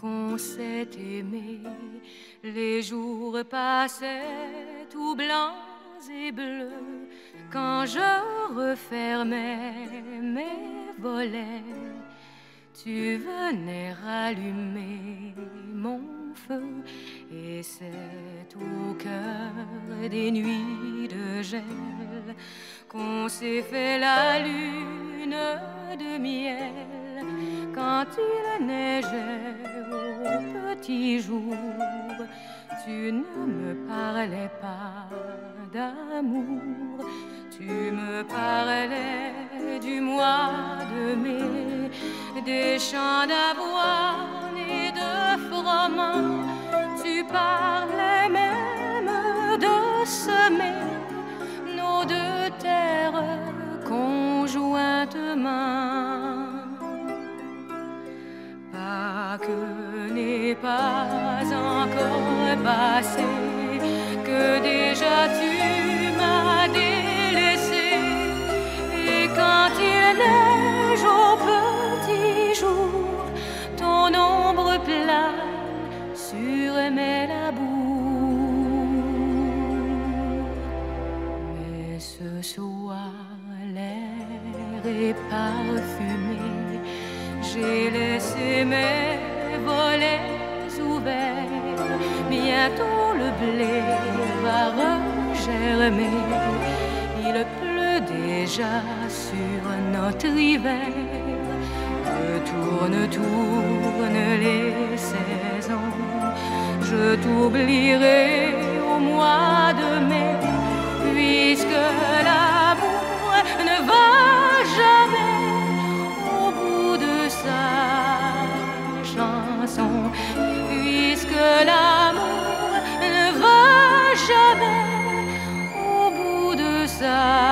qu'on s'est aimé, les jours passaient tout blancs et bleus. Quand je refermais mes volets, tu venais rallumer mon feu. Et c'est au cœur des nuits de gel qu'on s'est fait la lune de miel. Quand il neigeait au petit jour, tu ne me parlais pas d'amour, tu me parlais du mois de mai, des champs d'avoine et de froment. Tu parlais même de semer nos deux terres conjointement. Pâques n'est pas encore passé, que déjà tu m'as délaissé. Et quand il neige au petit jour, ton ombre plane sur mes labours. Mais ce soir, l'air est parfumé, j'ai laissé mes volets ouverts. Bientôt le blé va regermer, il pleut déjà sur notre hiver. Tourne, tourne les saisons, je t'oublierai au mois de mai, puisque l'amour ne va jamais au bout de sa chanson, puisque l'amour ne va jamais au bout de sa chanson.